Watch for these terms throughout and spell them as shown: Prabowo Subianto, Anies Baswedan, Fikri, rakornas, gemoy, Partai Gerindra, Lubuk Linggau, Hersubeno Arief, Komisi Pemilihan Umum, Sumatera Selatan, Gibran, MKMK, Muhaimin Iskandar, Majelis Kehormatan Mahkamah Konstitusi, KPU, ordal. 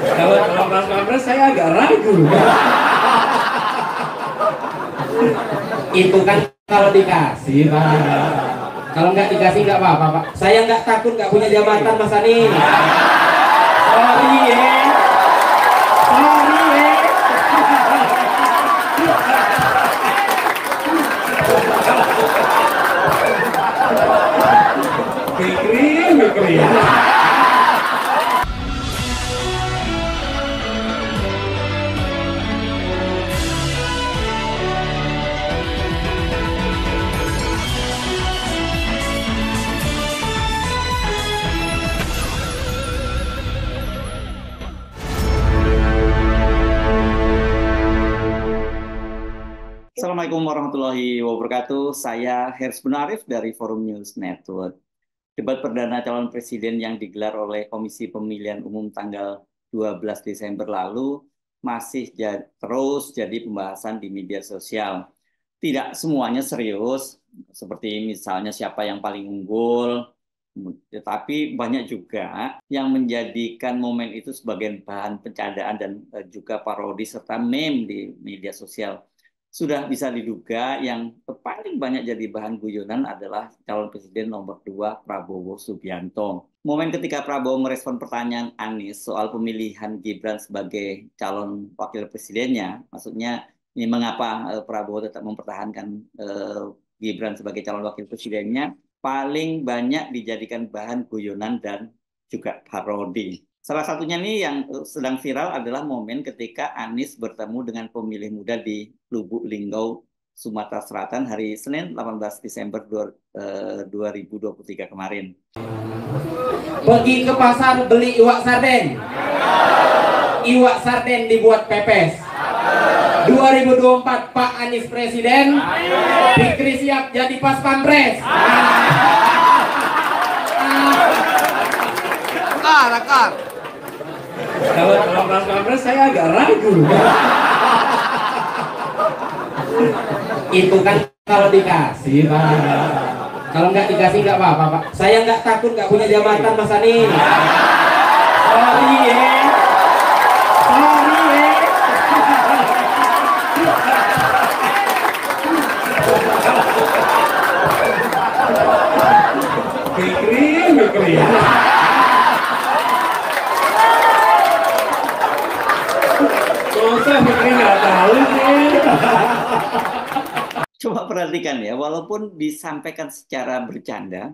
Kalau Mas Kapres saya agak ragu. Itu kan kalau dikasih, Pak. Kalau nggak dikasih nggak apa-apa, Pak. Saya nggak takut nggak punya jabatan, Mas Anies. Sorry ya. Sorry ya. Fikri. Assalamualaikum warahmatullahi wabarakatuh. Saya Hersubeno Arief dari Forum News Network. Debat perdana calon presiden yang digelar oleh Komisi Pemilihan Umum tanggal 12 Desember lalu masih terus jadi pembahasan di media sosial. Tidak semuanya serius, seperti misalnya siapa yang paling unggul, tetapi banyak juga yang menjadikan momen itu sebagai bahan pencandaan dan juga parodi serta meme di media sosial. Sudah bisa diduga yang paling banyak jadi bahan guyonan adalah calon presiden nomor 2 Prabowo Subianto. Momen ketika Prabowo merespon pertanyaan Anies soal pemilihan Gibran sebagai calon wakil presidennya, maksudnya ini mengapa Prabowo tetap mempertahankan Gibran sebagai calon wakil presidennya, paling banyak dijadikan bahan guyonan dan juga parodi. Salah satunya nih yang sedang viral adalah momen ketika Anies bertemu dengan pemilih muda di Lubuk Linggau, Sumatera Selatan hari Senin 18 Desember 2023 kemarin. Pergi ke pasar beli iwak sarden. Iwak sarden dibuat pepes. 2024 Pak Anies Presiden, Fikri siap jadi pas pampres. Rakar. Kalau Mas Kapres saya agak ragu. Itu kan kalau dikasih, Pak. Kalau nggak dikasih nggak apa-apa, Pak. Saya nggak takut nggak punya jabatan, Mas Anies. Sorry ya. Sorry ya. Fikri. Coba perhatikan ya, walaupun disampaikan secara bercanda,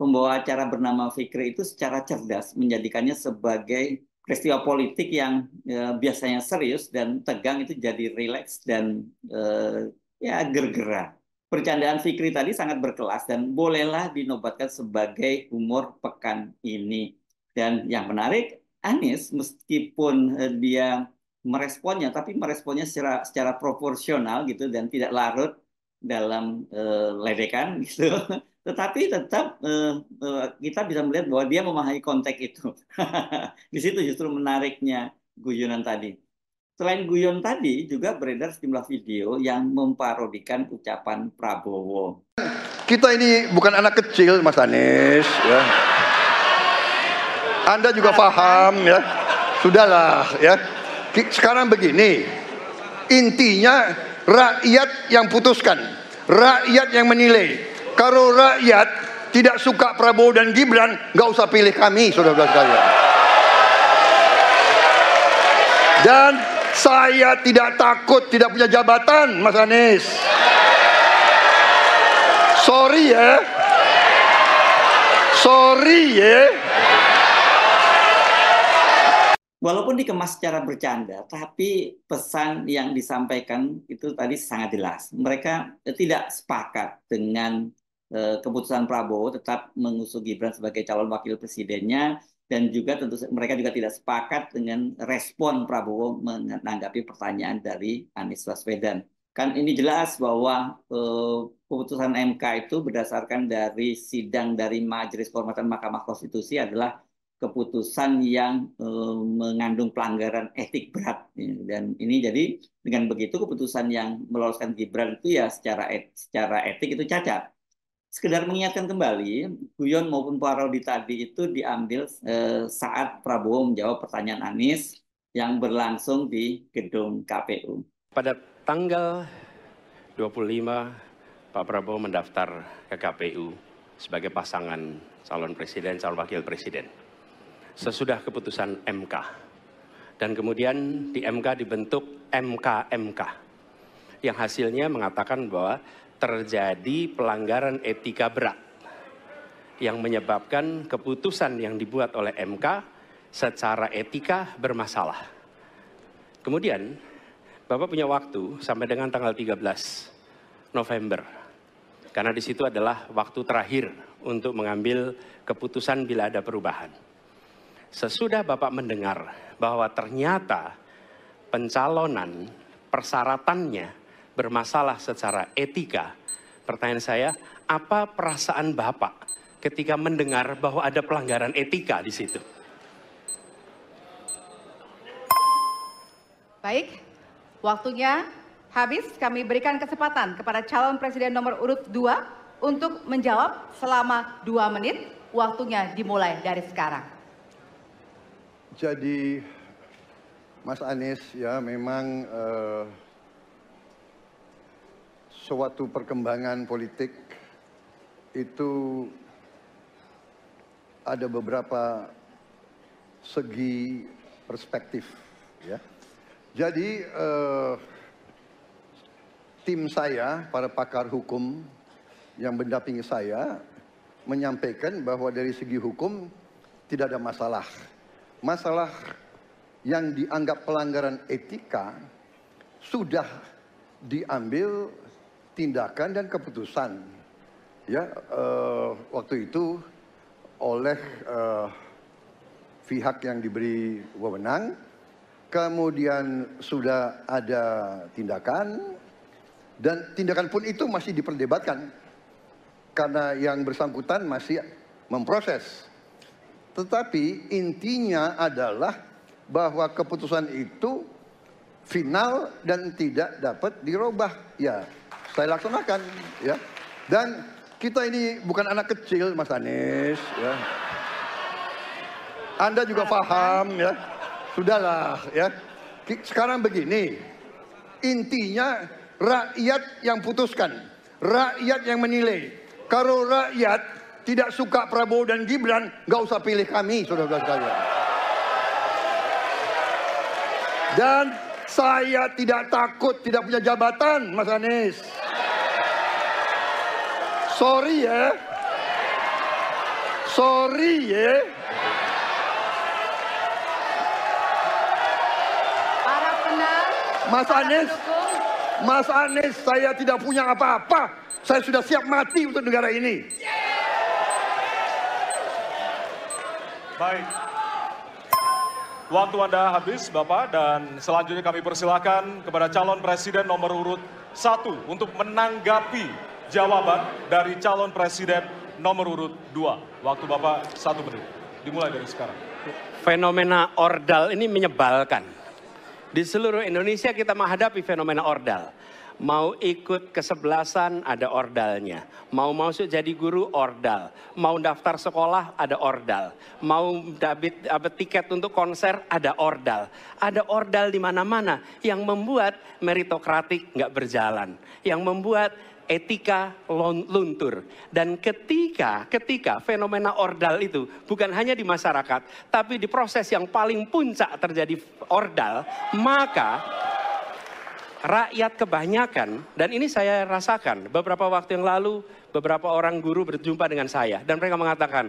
pembawa acara bernama Fikri itu secara cerdas menjadikannya sebagai peristiwa politik yang biasanya serius dan tegang itu jadi rileks dan ya gergera. Percandaan Fikri tadi sangat berkelas dan bolehlah dinobatkan sebagai humor pekan ini. Dan yang menarik, Anies meskipun dia meresponnya, tapi meresponnya secara proporsional gitu dan tidak larut dalam ledekan gitu. Tetapi tetap kita bisa melihat bahwa dia memahami konteks itu. Di situ justru menariknya guyonan tadi. Selain guyon tadi juga beredar sejumlah video yang memparodikan ucapan Prabowo. Kita ini bukan anak kecil, Mas Anies. Ya. Anda juga paham ya. Sudahlah ya. Sekarang begini, intinya rakyat yang putuskan, rakyat yang menilai. Kalau rakyat tidak suka Prabowo dan Gibran, nggak usah pilih kami, saudara-saudara sekalian. Dan saya tidak takut, tidak punya jabatan, Mas Anies. Sorry ya, sorry ya. Walaupun dikemas secara bercanda, tapi pesan yang disampaikan itu tadi sangat jelas. Mereka tidak sepakat dengan keputusan Prabowo tetap mengusung Gibran sebagai calon wakil presidennya, dan juga tentu mereka juga tidak sepakat dengan respon Prabowo menanggapi pertanyaan dari Anies Baswedan. Kan ini jelas bahwa keputusan MK itu berdasarkan dari sidang dari Majelis Kehormatan Mahkamah Konstitusi adalah keputusan yang mengandung pelanggaran etik berat. Dan ini jadi dengan begitu keputusan yang meloloskan Gibran itu ya secara etik itu cacat. sekedar mengingatkan kembali, guyon maupun parodi tadi itu diambil saat Prabowo menjawab pertanyaan Anies yang berlangsung di gedung KPU. Pada tanggal 25, Pak Prabowo mendaftar ke KPU sebagai pasangan calon presiden, calon wakil presiden. Sesudah keputusan MK. Dan kemudian di MK dibentuk MKMK. Yang hasilnya mengatakan bahwa terjadi pelanggaran etika berat yang menyebabkan keputusan yang dibuat oleh MK secara etika bermasalah. Kemudian, Bapak punya waktu sampai dengan tanggal 13 November, karena di situ adalah waktu terakhir untuk mengambil keputusan bila ada perubahan. Sesudah Bapak mendengar bahwa ternyata pencalonan persyaratannya bermasalah secara etika, pertanyaan saya, apa perasaan Bapak ketika mendengar bahwa ada pelanggaran etika di situ? Baik, waktunya habis. Kami berikan kesempatan kepada calon presiden nomor urut 2 untuk menjawab selama 2 menit. Waktunya dimulai dari sekarang. Jadi, Mas Anies, ya memang suatu perkembangan politik itu ada beberapa segi perspektif, ya. Jadi tim saya, para pakar hukum yang mendampingi saya, menyampaikan bahwa dari segi hukum tidak ada masalah. Masalah yang dianggap pelanggaran etika sudah diambil tindakan dan keputusan, ya, waktu itu oleh pihak yang diberi wewenang, kemudian sudah ada tindakan, dan tindakan pun itu masih diperdebatkan karena yang bersangkutan masih memproses. Tetapi intinya adalah bahwa keputusan itu final dan tidak dapat dirubah, ya. Saya laksanakan, ya. Dan kita ini bukan anak kecil, Mas Anies, ya. Anda juga paham, ya. Sudahlah, ya. Sekarang begini, intinya rakyat yang putuskan, rakyat yang menilai. Kalau rakyat tidak suka Prabowo dan Gibran, nggak usah pilih kami, saudara-saudara sekalian. Dan saya tidak takut, tidak punya jabatan, Mas Anies. Sorry ya. Sorry ya. Para penang, Mas Anies, saya tidak punya apa-apa. Saya sudah siap mati untuk negara ini. Baik. Waktu Anda habis, Bapak, dan selanjutnya kami persilakan kepada calon presiden nomor urut 1 untuk menanggapi jawaban dari calon presiden nomor urut 2. Waktu Bapak 1 menit, dimulai dari sekarang. Fenomena ordal ini menyebalkan. Di seluruh Indonesia kita menghadapi fenomena ordal. Mau ikut kesebelasan ada ordalnya, mau masuk jadi guru ordal, mau daftar sekolah ada ordal, mau dapat tiket untuk konser ada ordal di mana-mana yang membuat meritokratik nggak berjalan, yang membuat etika luntur. Dan ketika fenomena ordal itu bukan hanya di masyarakat, tapi di proses yang paling puncak terjadi ordal, maka rakyat kebanyakan, dan ini saya rasakan beberapa waktu yang lalu, beberapa orang guru berjumpa dengan saya. Dan mereka mengatakan,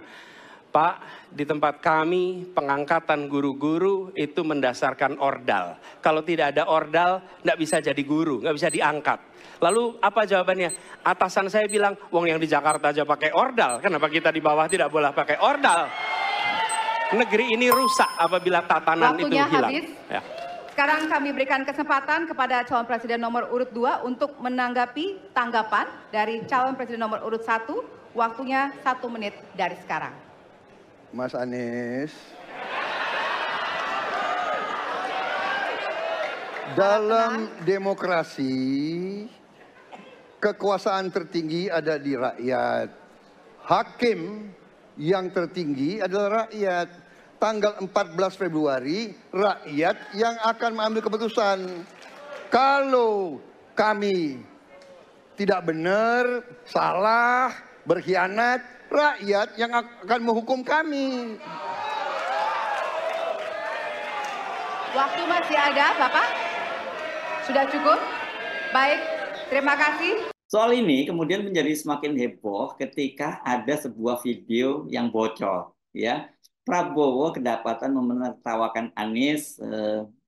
Pak, di tempat kami pengangkatan guru-guru itu mendasarkan ordal. Kalau tidak ada ordal, nggak bisa jadi guru, nggak bisa diangkat. Lalu apa jawabannya? Atasan saya bilang, wong yang di Jakarta aja pakai ordal, kenapa kita di bawah tidak boleh pakai ordal? Negeri ini rusak apabila tatanan itu hilang. Ya. Sekarang kami berikan kesempatan kepada calon presiden nomor urut 2 untuk menanggapi tanggapan dari calon presiden nomor urut 1. Waktunya 1 menit dari sekarang. Mas Anies, dalam demokrasi kekuasaan tertinggi ada di rakyat. Hakim yang tertinggi adalah rakyat. Tanggal 14 Februari rakyat yang akan mengambil keputusan. Kalau kami tidak benar, salah, berkhianat, rakyat yang akan menghukum kami. Waktu masih ada, Bapak? Sudah cukup? Baik, terima kasih. Soal ini kemudian menjadi semakin heboh ketika ada sebuah video yang bocor, ya. Prabowo kedapatan menertawakan Anies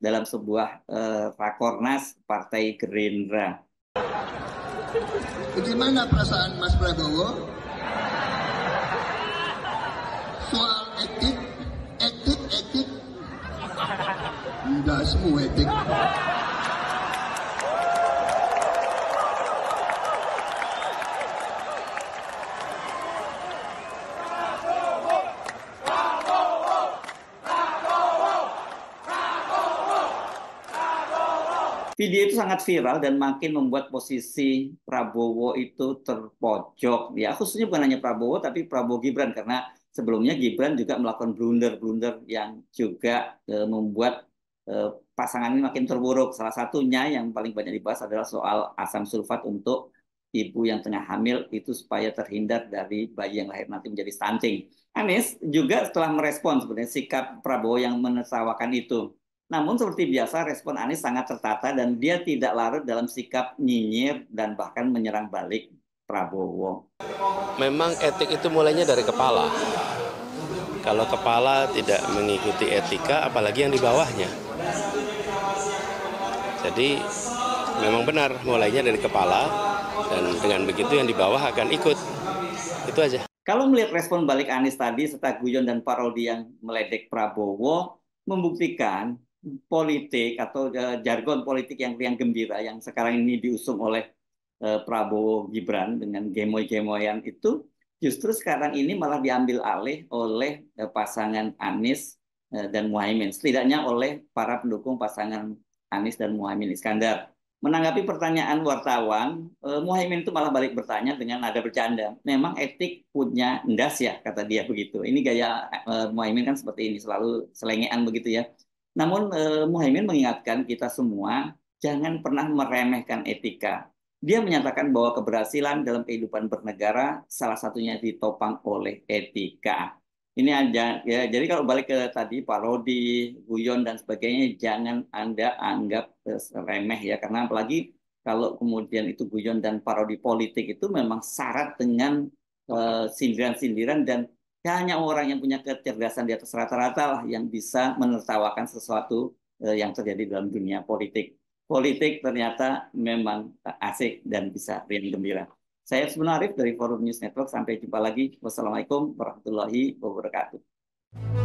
dalam sebuah rakornas Partai Gerindra. Bagaimana perasaan Mas Prabowo? Soal etik, etik. Enggak semua etik. Video itu sangat viral dan makin membuat posisi Prabowo itu terpojok. Ya, khususnya bukan hanya Prabowo, tapi Prabowo Gibran. Karena sebelumnya Gibran juga melakukan blunder-blunder yang juga membuat pasangan ini makin terburuk. Salah satunya yang paling banyak dibahas adalah soal asam sulfat untuk ibu yang tengah hamil itu supaya terhindar dari bayi yang lahir nanti menjadi stunting. Anies juga setelah merespon sebenarnya sikap Prabowo yang menertawakan itu. Namun seperti biasa respon Anies sangat tertata dan dia tidak larut dalam sikap nyinyir dan bahkan menyerang balik Prabowo. Memang etik itu mulainya dari kepala. Kalau kepala tidak mengikuti etika, apalagi yang di bawahnya. Jadi memang benar mulainya dari kepala dan dengan begitu yang di bawah akan ikut. Itu aja. Kalau melihat respon balik Anies tadi serta guyon dan parodi yang meledek Prabowo membuktikan politik atau jargon politik yang riang gembira yang sekarang ini diusung oleh Prabowo Gibran dengan gemoy-gemoyan itu justru sekarang ini malah diambil alih oleh pasangan Anies dan Muhaimin, setidaknya oleh para pendukung pasangan Anies dan Muhaimin Iskandar. Menanggapi pertanyaan wartawan, Muhaimin itu malah balik bertanya dengan nada bercanda. Memang etik punya ndas ya, kata dia begitu. Ini gaya Muhaimin kan seperti ini, selalu selengean begitu ya. Namun Muhaimin mengingatkan kita semua jangan pernah meremehkan etika. Dia menyatakan bahwa keberhasilan dalam kehidupan bernegara salah satunya ditopang oleh etika. Ini aja ya. Jadi kalau balik ke tadi parodi, guyon dan sebagainya jangan Anda anggap remeh ya, karena apalagi kalau kemudian itu guyon dan parodi politik itu memang syarat dengan sindiran-sindiran dan hanya orang yang punya kecerdasan di atas rata-rata lah yang bisa menertawakan sesuatu yang terjadi dalam dunia politik. Politik ternyata memang asik dan bisa riang gembira. Saya Hersubeno Arief dari Forum News Network. Sampai jumpa lagi. Wassalamualaikum warahmatullahi wabarakatuh.